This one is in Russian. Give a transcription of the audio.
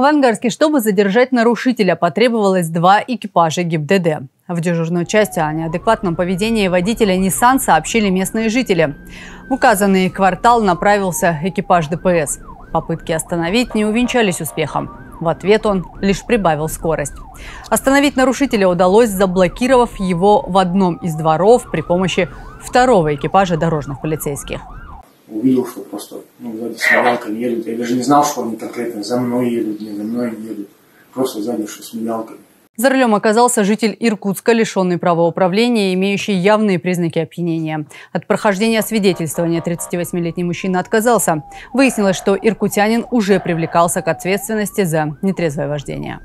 В Ангарске, чтобы задержать нарушителя, потребовалось 2 экипажа ГИБДД. В дежурной части о неадекватном поведении водителя Nissan сообщили местные жители. В указанный квартал направился экипаж ДПС. Попытки остановить не увенчались успехом. В ответ он лишь прибавил скорость. Остановить нарушителя удалось, заблокировав его в одном из дворов при помощи второго экипажа дорожных полицейских. Увидел, что просто сзади с мигалками едут. Я даже не знал, что они конкретно за мной едут, не за мной едут. Просто сзади что с мигалками. За рулем оказался житель Иркутска, лишенный права управления, имеющий явные признаки опьянения. От прохождения свидетельствования 38-летний мужчина отказался. Выяснилось, что иркутянин уже привлекался к ответственности за нетрезвое вождение.